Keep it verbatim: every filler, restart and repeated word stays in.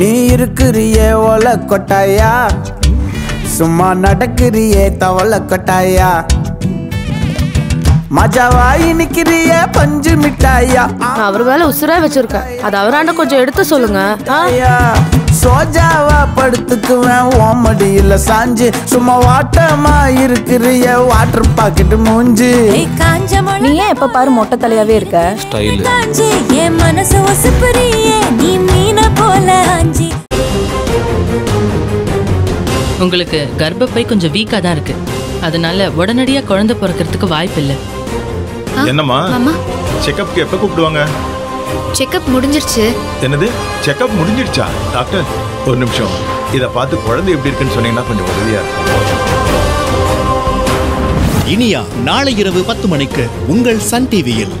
நீ இருக்குறியே ஒல கொட்டாயா, சும்மா நடக்குறியே தவள கொட்டாயா, மஜாவா இனிக்கிறியே பஞ்சு மிட்டாயா. அவர் வேலை உசுரா வச்சிருக்க, அது அவராண்ட கொஞ்சம் எடுத்து சொல்லுங்க. சோஜாவா படுத்துக்குவேன் ஓமடியில சாஞ்சு, சும்மா வாட்டமா இருக்கிறிய வாட்டர் பாக்கெட் மூஞ்சு. நீ ஏன் எப்ப பாரு மொட்டை தலையாவே இருக்க? ஸ்டைல் காஞ்சி என் மனசு ஒசுப்புறியே நீ மீன போல ஆஞ்சி. உங்களுக்கு கர்ப்பப்பை கொஞ்சம் வீக்கா தான் இருக்கு, அதனால உடனடியா குழந்தை பிறக்கிறதுக்கு வாய்ப்பு இல்லை. என்னம்மா செக்கப்க்கு எப்ப கூப்பிடுவாங்க? செக்கப் முடிஞ்சிருச்சு. என்னது செக்கப் முடிஞ்சிருச்சா? டாக்டர் ஒரு நிமிஷம், இதை பார்த்து குழந்தை எப்படி இருக்குன்னு சொன்னீங்கன்னா கொஞ்சம் உதவியா இருக்கும். இனியா நாளை இரவு பத்து மணிக்கு உங்கள் சன் டிவியில்.